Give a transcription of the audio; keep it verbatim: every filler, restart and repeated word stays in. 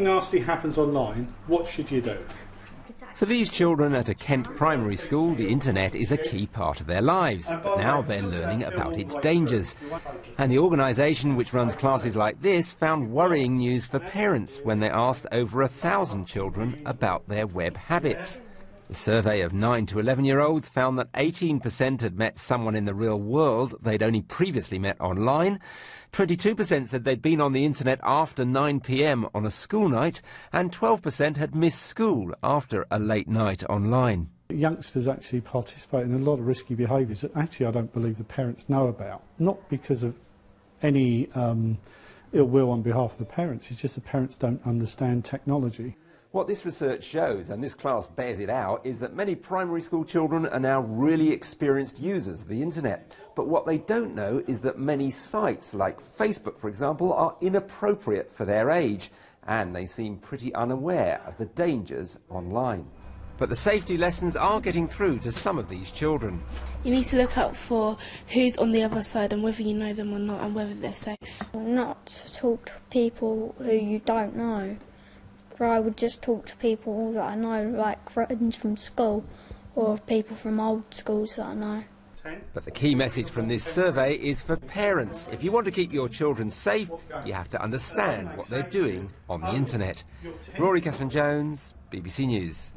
nasty happens online, what should you do? For these children at a Kent primary school, the internet is a key part of their lives, but now they're learning about its dangers. And the organisation which runs classes like this found worrying news for parents when they asked over a thousand children about their web habits. The survey of nine to eleven year olds found that eighteen percent had met someone in the real world they'd only previously met online, twenty-two percent said they'd been on the internet after nine p m on a school night, and twelve percent had missed school after a late night online. Youngsters actually participate in a lot of risky behaviours that actually I don't believe the parents know about, not because of any um, ill will on behalf of the parents, it's just the parents don't understand technology. What this research shows, and this class bears it out, is that many primary school children are now really experienced users of the internet. But what they don't know is that many sites, like Facebook for example, are inappropriate for their age, and they seem pretty unaware of the dangers online. But the safety lessons are getting through to some of these children. You need to look out for who's on the other side and whether you know them or not and whether they're safe. Not to talk to people who you don't know. I would just talk to people that I know, like friends from school or people from old schools that I know. But the key message from this survey is for parents. If you want to keep your children safe, you have to understand what they're doing on the internet. Rory Cellan-Jones, B B C News.